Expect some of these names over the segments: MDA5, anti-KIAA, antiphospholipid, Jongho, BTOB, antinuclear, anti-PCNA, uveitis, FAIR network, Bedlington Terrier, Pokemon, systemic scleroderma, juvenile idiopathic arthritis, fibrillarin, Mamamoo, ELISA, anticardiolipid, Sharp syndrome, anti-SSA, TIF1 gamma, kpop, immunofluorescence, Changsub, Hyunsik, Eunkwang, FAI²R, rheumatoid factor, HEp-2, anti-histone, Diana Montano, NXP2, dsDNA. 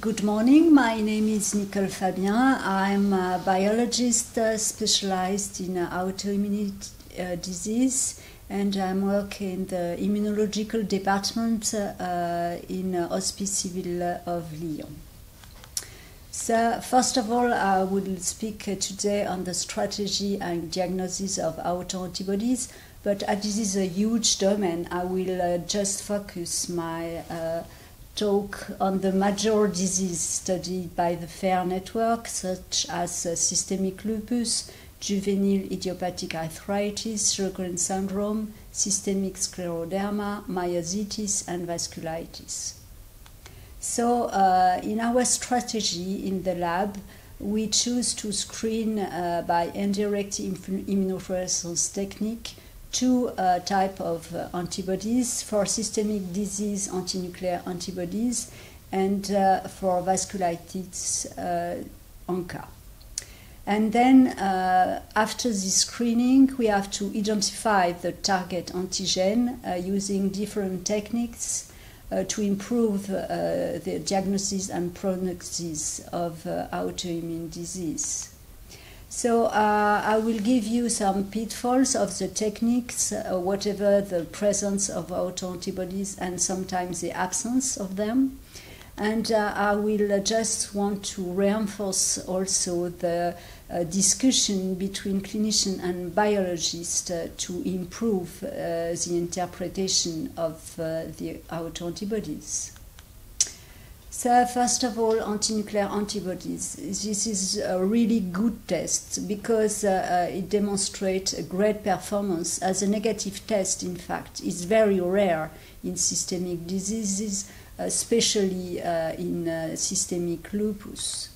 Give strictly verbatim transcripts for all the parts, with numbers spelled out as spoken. Good morning, my name is Nicole Fabien. I'm a biologist uh, specialized in uh, autoimmune uh, disease, and I work in the immunological department uh, in uh, Hospices Civils of Lyon. So, first of all, I will speak uh, today on the strategy and diagnosis of autoantibodies, but as uh, this is a huge domain, I will uh, just focus my uh, talk on the major disease studied by the FAIR network, such as uh, systemic lupus, juvenile idiopathic arthritis, Sjogren's syndrome, systemic scleroderma, myositis, and vasculitis. So uh, in our strategy in the lab, we choose to screen uh, by indirect immunofluorescence technique two uh, types of uh, antibodies, for systemic disease antinuclear antibodies and uh, for vasculitis uh, ANCA. And then uh, after this screening, we have to identify the target antigen uh, using different techniques uh, to improve uh, the diagnosis and prognosis of uh, autoimmune disease. So uh, I will give you some pitfalls of the techniques, uh, whatever the presence of autoantibodies and sometimes the absence of them. And uh, I will just want to reinforce also the uh, discussion between clinician and biologist uh, to improve uh, the interpretation of uh, the autoantibodies. So first of all, antinuclear antibodies. This is a really good test because uh, it demonstrates a great performance as a negative test, in fact. It's very rare in systemic diseases, especially uh, in uh, systemic lupus.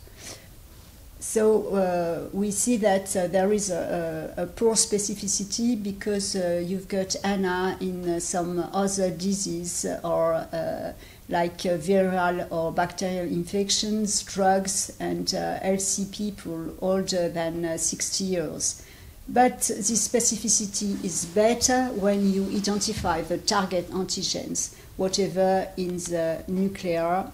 So uh, we see that uh, there is a, a, a poor specificity because uh, you've got A N A in uh, some other disease or uh, like uh, viral or bacterial infections, drugs, and uh, healthy people older than uh, sixty years. But this specificity is better when you identify the target antigens, whatever in the nuclear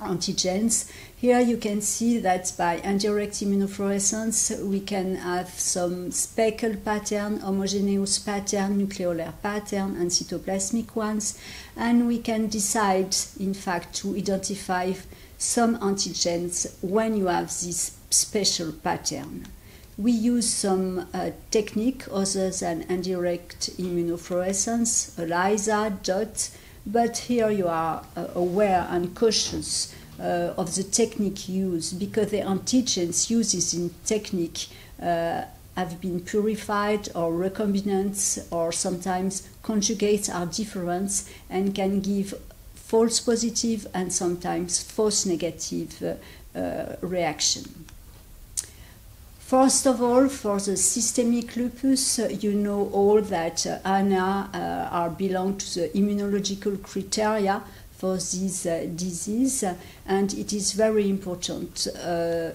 antigens. Here you can see that by indirect immunofluorescence we can have some speckled pattern, homogeneous pattern, nucleolar pattern, and cytoplasmic ones, and we can decide in fact to identify some antigens when you have this special pattern. We use some uh, technique other than indirect immunofluorescence, ELISA, DOT, but here you are uh, aware and cautious uh, of the technique used because the antigens used in technique uh, have been purified or recombinants, or sometimes conjugates are different and can give false positive and sometimes false negative uh, uh, reaction. First of all, for the systemic lupus, uh, you know all that uh, A N A uh, are belong to the immunological criteria for this uh, disease, and it is very important. Uh,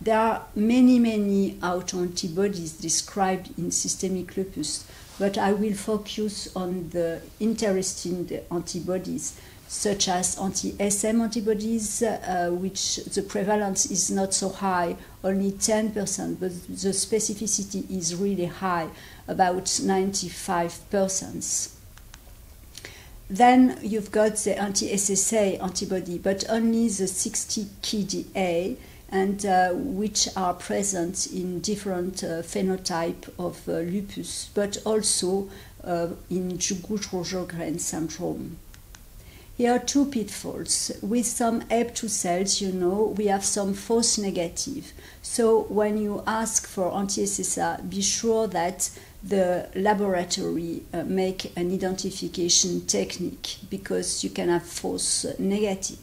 there are many, many autoantibodies described in systemic lupus, but I will focus on the interesting antibodies, such as anti-S M antibodies, uh, which the prevalence is not so high, only ten percent, but the specificity is really high, about ninety-five percent. Then you've got the anti-S S A antibody, but only the sixty K D A, and uh, which are present in different uh, phenotype of uh, lupus, but also uh, in Sjogren's syndrome. Here are two pitfalls. With some H E P two cells, you know, we have some false negative. So when you ask for anti-S S A, be sure that the laboratory uh, make an identification technique because you can have false negative.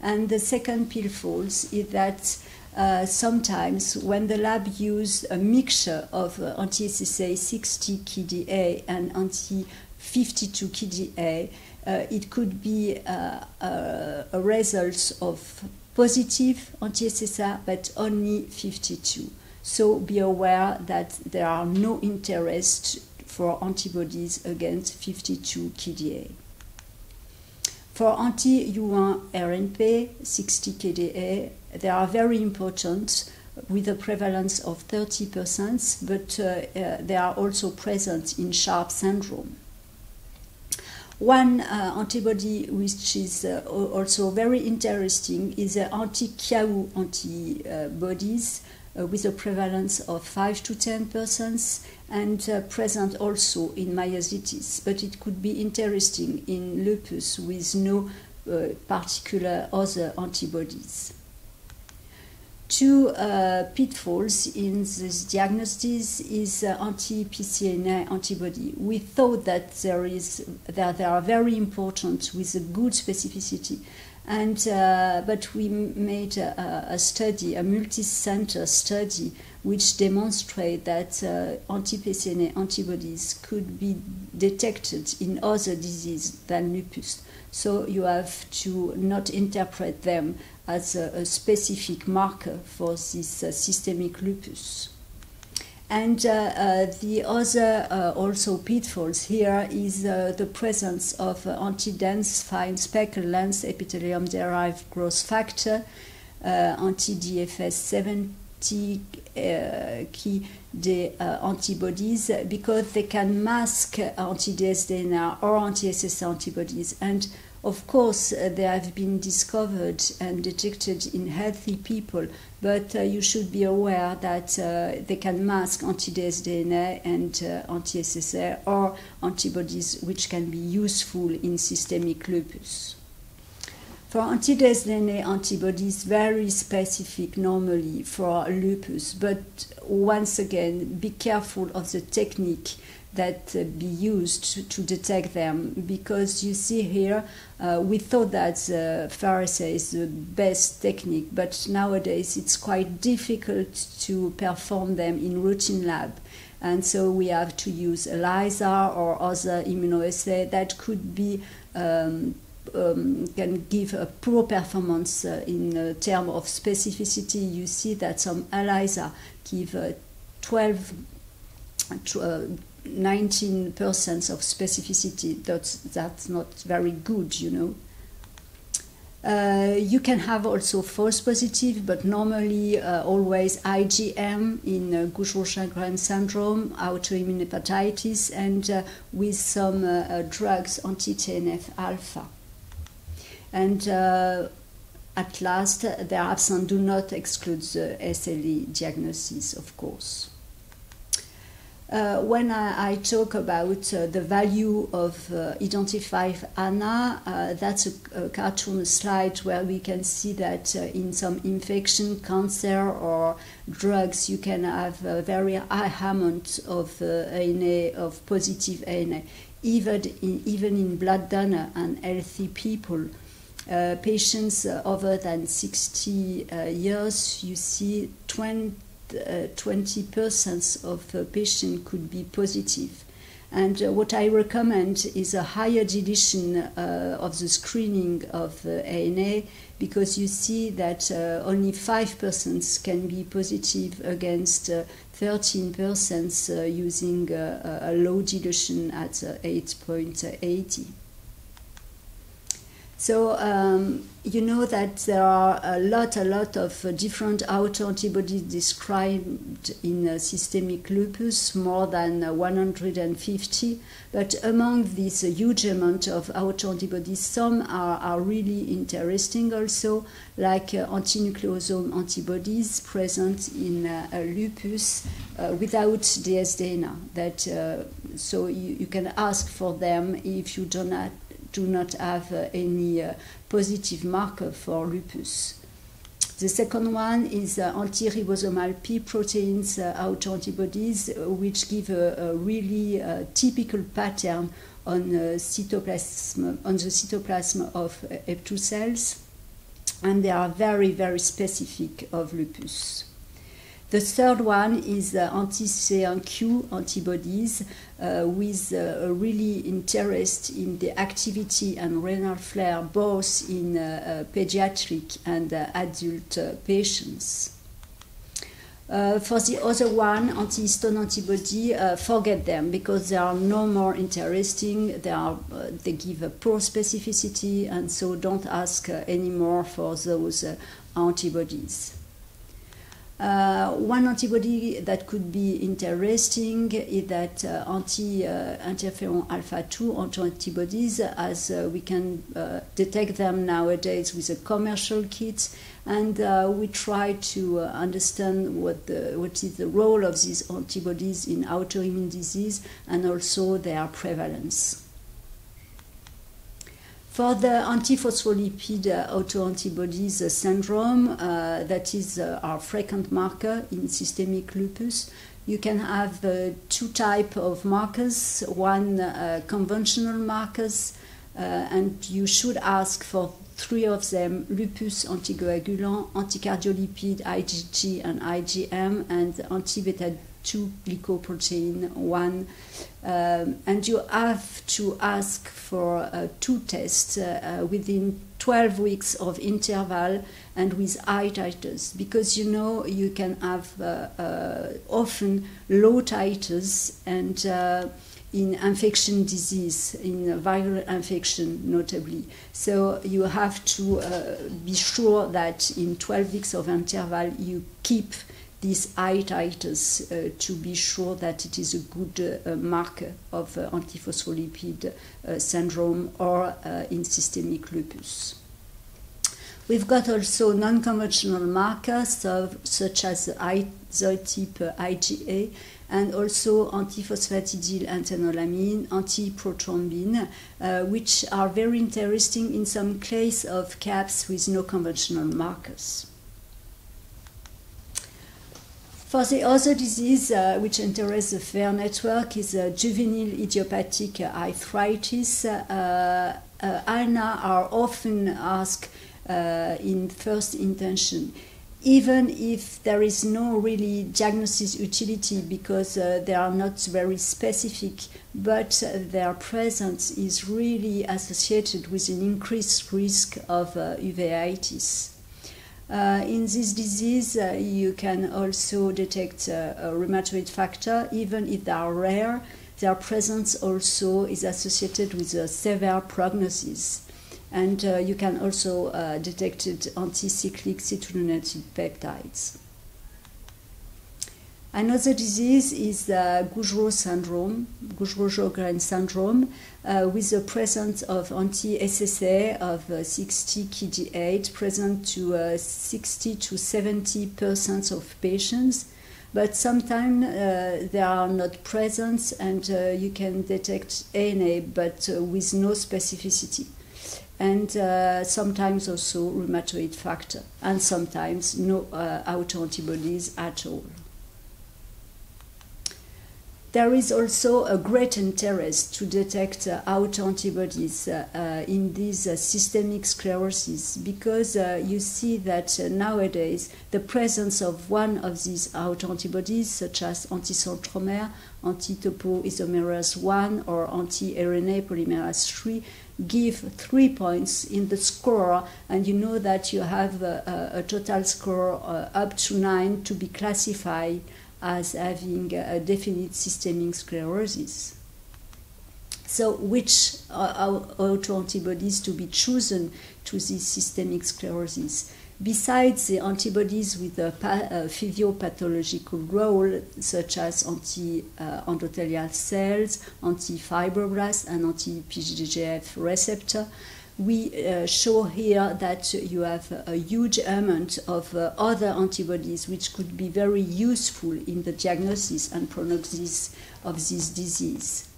And the second pitfall is that uh, sometimes when the lab use a mixture of uh, anti-S S A sixty K D A and anti fifty-two K D A, Uh, it could be uh, uh, a result of positive anti-S S A, but only fifty-two. So be aware that there are no interest for antibodies against fifty-two K D A. For anti-U one R N P, sixty K D A, they are very important with a prevalence of thirty percent, but uh, uh, they are also present in Sharp syndrome. One uh, antibody which is uh, also very interesting is the anti-K I A A antibodies uh, with a prevalence of five to ten percent and uh, present also in myositis, but it could be interesting in lupus with no uh, particular other antibodies. Two uh, pitfalls in this diagnosis is uh, anti-P C N A antibody. We thought that there is that they are very important with a good specificity, and uh, but we made a, a study, a multi-center study, which demonstrated that uh, anti-P C N A antibodies could be detected in other diseases than lupus. So you have to not interpret them as a, a specific marker for this uh, systemic lupus. And uh, uh, the other uh, also pitfalls here is uh, the presence of uh, anti-dense fine speckle lens epithelium-derived growth factor, uh, anti D F S seventy, Uh, key the uh, antibodies, because they can mask anti dsDNA or anti S S A antibodies, and of course uh, they have been discovered and detected in healthy people, but uh, you should be aware that uh, they can mask anti dsDNA and uh, anti S S A or antibodies which can be useful in systemic lupus. For anti dsDNA antibodies, very specific normally for lupus, but once again, be careful of the technique that uh, be used to detect them, because you see here, uh, we thought that uh, FAIR is the best technique, but nowadays it's quite difficult to perform them in routine lab. And so we have to use ELISA or other immunoassay that could be um, Um, can give a poor performance uh, in uh, terms of specificity. You see that some ELISA give uh, twelve to nineteen percent of specificity. That's, that's not very good, you know. Uh, you can have also false positive, but normally uh, always I G M in uh, Sjogren's syndrome, autoimmune hepatitis, and uh, with some uh, uh, drugs, anti T N F alpha. And uh, at last, their absence do not exclude the S L E diagnosis, of course. Uh, when I, I talk about uh, the value of uh, identify A N A, uh, that's a, a cartoon slide where we can see that uh, in some infection, cancer, or drugs, you can have a very high amount of uh, A N A, of positive A N A. Even in, even in blood donor and healthy people, uh, patients uh, over than sixty uh, years, you see twenty percent of uh, patients could be positive. And uh, what I recommend is a higher deletion uh, of the screening of uh, A N A, because you see that uh, only five percent can be positive against uh, thirteen percent uh, using uh, a low dilution at uh, eight point eight zero. So um, you know that there are a lot, a lot of uh, different autoantibodies described in uh, systemic lupus, more than uh, one hundred fifty. But among these uh, huge amount of autoantibodies, some are, are really interesting also, like uh, antinucleosome antibodies present in uh, lupus uh, without dsDNA. That uh, so you, you can ask for them if you do not. do not have uh, any uh, positive marker for lupus. The second one is uh, anti-ribosomal P-proteins uh, autoantibodies, uh, which give a, a really uh, typical pattern on, uh, cytoplasm, on the cytoplasm of uh, H two cells, and they are very, very specific of lupus. The third one is uh, anti C one q antibodies uh, with uh, a really interest in the activity and renal flare both in uh, uh, pediatric and uh, adult uh, patients. Uh, for the other one, anti-histone antibody, uh, forget them because they are no more interesting. They are uh, they give a poor specificity, and so don't ask uh, anymore for those uh, antibodies. Uh, one antibody that could be interesting is that uh, anti-interferon uh, alpha two autoantibodies, as uh, we can uh, detect them nowadays with a commercial kit, and uh, we try to uh, understand what the, what is the role of these antibodies in autoimmune disease and also their prevalence. For the antiphospholipid uh, autoantibodies uh, syndrome, uh, that is uh, our frequent marker in systemic lupus, you can have uh, two types of markers, one uh, conventional markers, uh, and you should ask for three of them, lupus anticoagulant, anticardiolipid, IgG and IgM, and anti-beta two glycoprotein one, um, and you have to ask for uh, two tests uh, uh, within twelve weeks of interval and with high titers, because you know you can have uh, uh, often low titers and uh, in infection disease, in viral infection notably. So you have to uh, be sure that in twelve weeks of interval you keep these high titers uh, to be sure that it is a good uh, marker of uh, antiphospholipid uh, syndrome or uh, in systemic lupus. We've got also non-conventional markers of, such as isotype uh, IgA and also antiphosphatidylantanolamine, antenolamine, antiprothrombin, uh, which are very interesting in some case of C A P S with no conventional markers. For the other disease uh, which interests the FAIR network is uh, juvenile idiopathic arthritis. Uh, uh, A N A are often asked uh, in first intention, even if there is no really diagnosis utility because uh, they are not very specific, but their presence is really associated with an increased risk of uh, uveitis. Uh, in this disease, uh, you can also detect uh, a rheumatoid factor, even if they are rare. Their presence also is associated with a severe prognosis. And uh, you can also uh, detect anticyclic citrullinated peptides. Another disease is uh, Gougerot syndrome, Gougerot-Sjogren's syndrome, uh, with the presence of anti S S A of uh, sixty K D eight, present to uh, sixty to seventy percent of patients, but sometimes uh, they are not present and uh, you can detect A N A but uh, with no specificity, and uh, sometimes also rheumatoid factor, and sometimes no uh, autoantibodies at all. There is also a great interest to detect uh, autoantibodies uh, uh, in these uh, systemic sclerosis, because uh, you see that uh, nowadays the presence of one of these autoantibodies, such as anti-centromere, anti-topoisomerase one, or anti-R N A polymerase three, give three points in the score, and you know that you have a, a, a total score uh, up to nine to be classified as having a definite systemic sclerosis. So which are autoantibodies to be chosen to this systemic sclerosis? Besides the antibodies with a physiopathological role, such as anti-endothelial cells, anti-fibroblasts, and anti P G F receptor, we uh, show here that you have a huge amount of uh, other antibodies which could be very useful in the diagnosis and prognosis of this disease.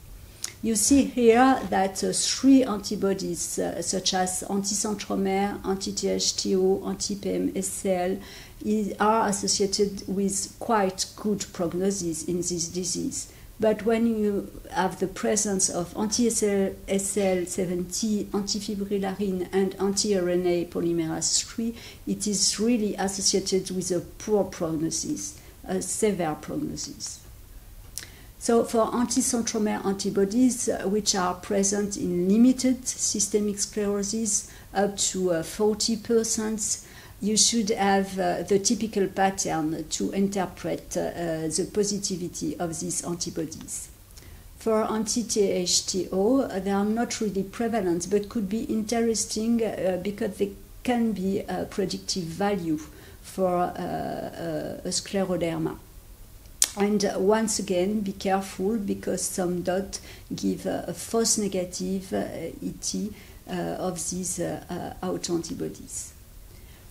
You see here that uh, three antibodies, uh, such as anti-centromere, anti T H T O, anti P M S L, is, are associated with quite good prognosis in this disease. But when you have the presence of anti S S A seventy, anti-fibrillarin, and anti R N A polymerase three, it is really associated with a poor prognosis, a severe prognosis. So for anti-centromere antibodies, which are present in limited systemic sclerosis, up to forty percent, you should have uh, the typical pattern to interpret uh, the positivity of these antibodies. For anti T H T O, they are not really prevalent, but could be interesting uh, because they can be a predictive value for uh, a scleroderma. And uh, once again, be careful, because some dots give uh, a false negative uh, E T uh, of these uh, uh, autoantibodies.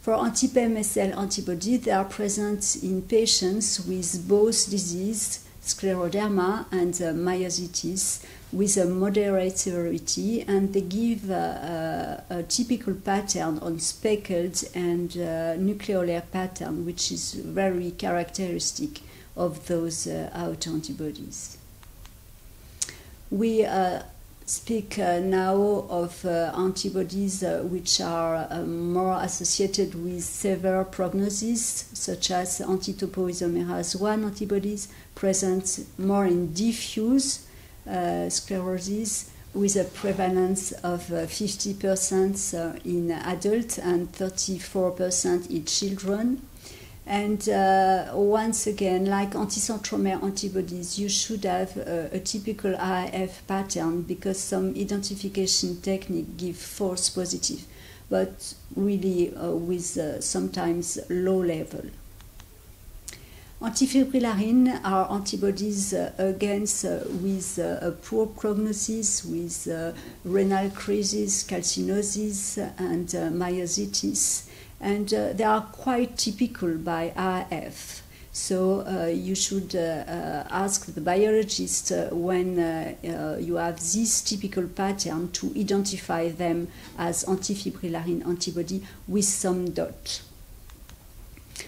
For anti P M S L antibodies, they are present in patients with both disease, scleroderma, and uh, myositis, with a moderate severity, and they give uh, a, a typical pattern on speckled and uh, nucleolar pattern, which is very characteristic of those uh, autoantibodies. We uh, speak uh, now of uh, antibodies uh, which are uh, more associated with severe prognosis, such as anti topoisomerase one antibodies, present more in diffuse uh, sclerosis, with a prevalence of fifty percent uh, uh, in adults and thirty-four percent in children. And uh, once again, like anti-centromere antibodies, you should have a, a typical I F pattern, because some identification technique give false positive, but really uh, with uh, sometimes low level. Anti-fibrillarin are antibodies uh, against uh, with uh, a poor prognosis, with uh, renal crisis, calcinosis, and uh, myositis. And uh, they are quite typical by I F. So uh, you should uh, uh, ask the biologist uh, when uh, uh, you have this typical pattern to identify them as anti-fibrillarin antibody with some dot.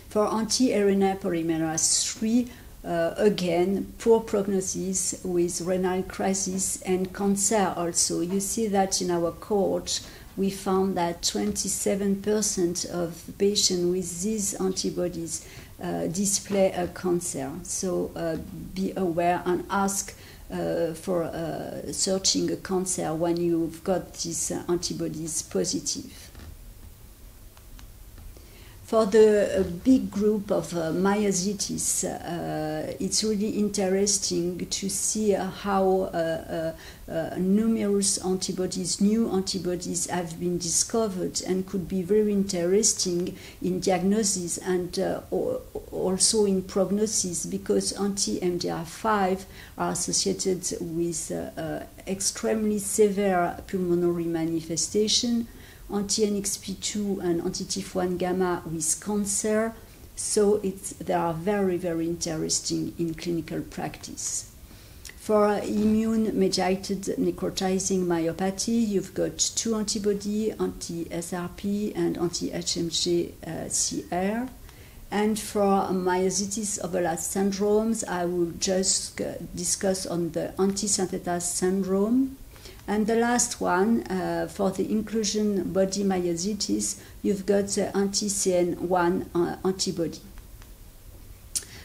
For anti R N A polymerase three, uh, again, poor prognosis with renal crisis and cancer also. You see that in our cohort, we found that twenty-seven percent of patients with these antibodies uh, display a cancer. So uh, be aware and ask uh, for uh, searching a cancer when you've got these uh, antibodies positive. For the uh, big group of uh, myositis, uh, it's really interesting to see uh, how uh, uh, uh, numerous antibodies, new antibodies have been discovered and could be very interesting in diagnosis and uh, also in prognosis, because anti M D A five are associated with uh, uh, extremely severe pulmonary manifestation, anti N X P two and anti T H one gamma with cancer, so it's, they are very, very interesting in clinical practice. For immune-mediated necrotizing myopathy, you've got two antibodies, anti S R P and anti H M G C R. And for myositis overlap syndromes, I will just discuss on the anti-synthetase syndrome. And the last one, uh, for the inclusion body myositis, you've got the anti C N one uh, antibody.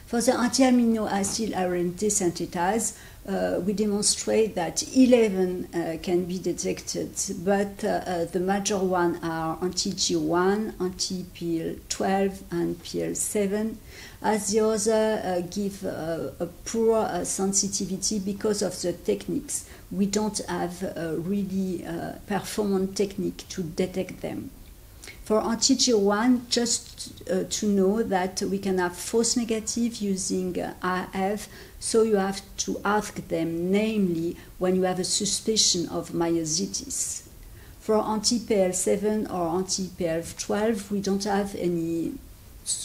For the anti-amino acid R N T synthetase, uh, we demonstrate that eleven uh, can be detected, but uh, uh, the major ones are anti G one, anti P L twelve, and P L seven, as the other uh, give uh, a poor uh, sensitivity because of the techniques. We don't have a really uh, performant technique to detect them. For anti G one, just uh, to know that we can have false negative using uh, I F, so you have to ask them, namely, when you have a suspicion of myositis. For anti P L seven or anti P L twelve, we don't have any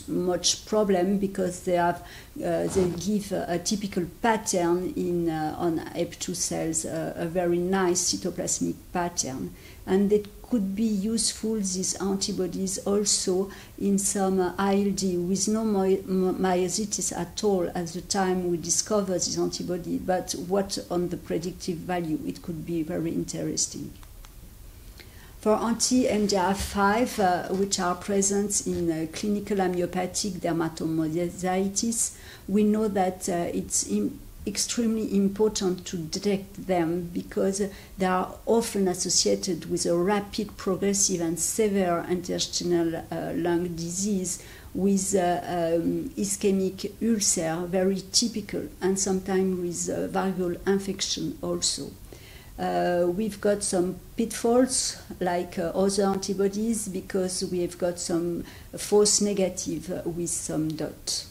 much problem, because they have uh, they give a, a typical pattern in uh, on H E P two cells, uh, a very nice cytoplasmic pattern, and it could be useful, these antibodies, also in some uh, I L D with no my myositis at all at the time we discover this antibody, but what on the predictive value, it could be very interesting. For anti M D A five, uh, which are present in uh, clinical amyopathic dermatomyositis, we know that uh, it's extremely important to detect them because they are often associated with a rapid, progressive and severe interstitial uh, lung disease with uh, um, ischemic ulcer, very typical, and sometimes with uh, viral infection also. Uh, we've got some pitfalls like uh, other antibodies because we've got some false negative uh, with some dot.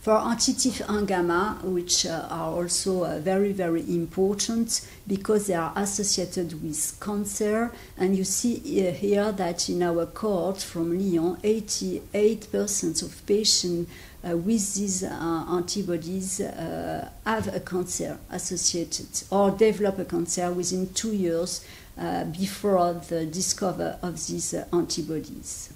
For anti-T I F one gamma, which uh, are also uh, very, very important because they are associated with cancer, and you see uh, here that in our cohort from Lyon, eighty-eight percent of patients uh, with these uh, antibodies uh, have a cancer associated or develop a cancer within two years uh, before the discovery of these uh, antibodies.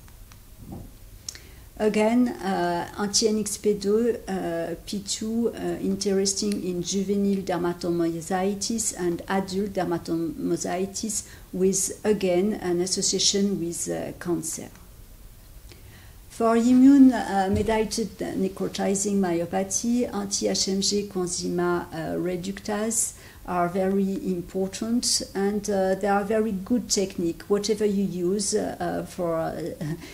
Again, uh, anti N X P two uh, P two, uh, interesting in juvenile dermatomyositis and adult dermatomyositis with, again, an association with uh, cancer. For immune uh, mediated necrotizing myopathy, anti H M G coenzyme uh, reductase are very important, and uh, they are very good technique. Whatever you use uh, for uh,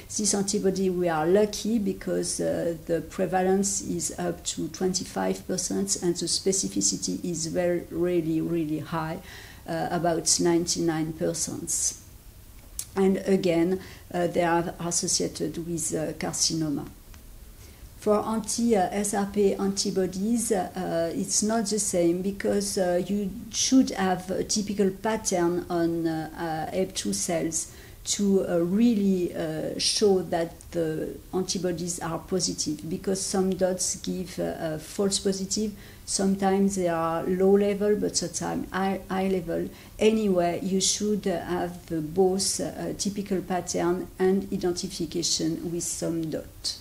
this antibody, we are lucky because uh, the prevalence is up to twenty-five percent and the specificity is very, really, really high, uh, about ninety-nine percent. And again, uh, they are associated with uh, carcinoma. For anti S R P antibodies, uh, it's not the same because uh, you should have a typical pattern on uh, uh, H E P two cells to uh, really uh, show that the antibodies are positive, because some dots give uh, false positive. Sometimes they are low level, but sometimes high, high level. Anyway, you should have the both uh, typical pattern and identification with some dot.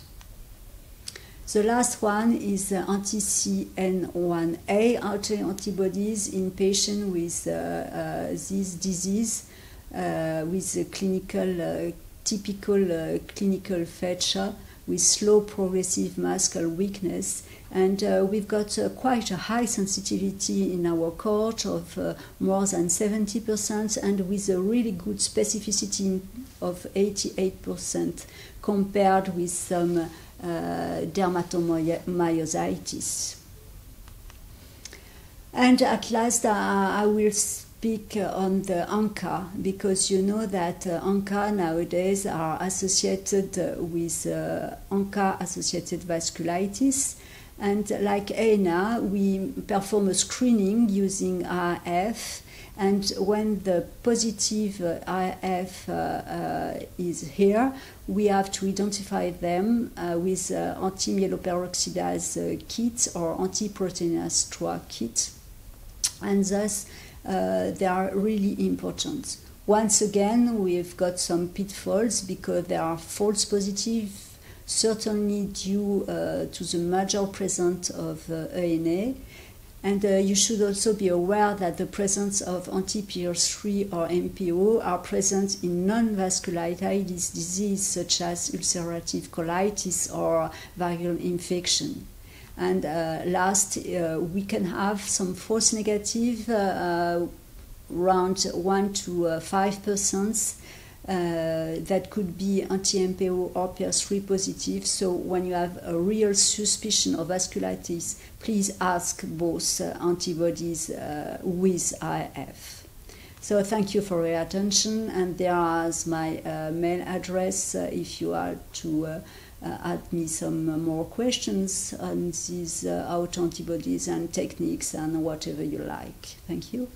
The last one is uh, anti C N one A autoantibodies in patients with uh, uh, this disease, uh, with a clinical, uh, typical uh, clinical feature, with slow progressive muscle weakness. And uh, we've got uh, quite a high sensitivity in our cohort of uh, more than seventy percent, and with a really good specificity of eighty-eight percent compared with some um, Uh, dermatomyositis. And at last, uh, I will speak uh, on the ANCA, because you know that uh, ANCA nowadays are associated uh, with uh, ANCA-associated vasculitis. And like A N A, we perform a screening using R F. And when the positive uh, I F uh, uh, is here, we have to identify them uh, with uh, anti-mieloperoxidase uh, kit or anti-proteinase two kit. And thus, uh, they are really important. Once again, we've got some pitfalls because there are false positive, certainly due uh, to the major presence of uh, A N A. And uh, you should also be aware that the presence of anti P L three or M P O are present in non-vasculitis disease such as ulcerative colitis or viral infection. And uh, last, uh, we can have some false negative, uh, around one to five percent. Uh, that could be anti M P O or P L three positive. So when you have a real suspicion of vasculitis, please ask both uh, antibodies uh, with I F. So thank you for your attention, and there is my uh, mail address uh, if you are to uh, uh, add me some more questions on these uh, autoantibodies and techniques and whatever you like. Thank you.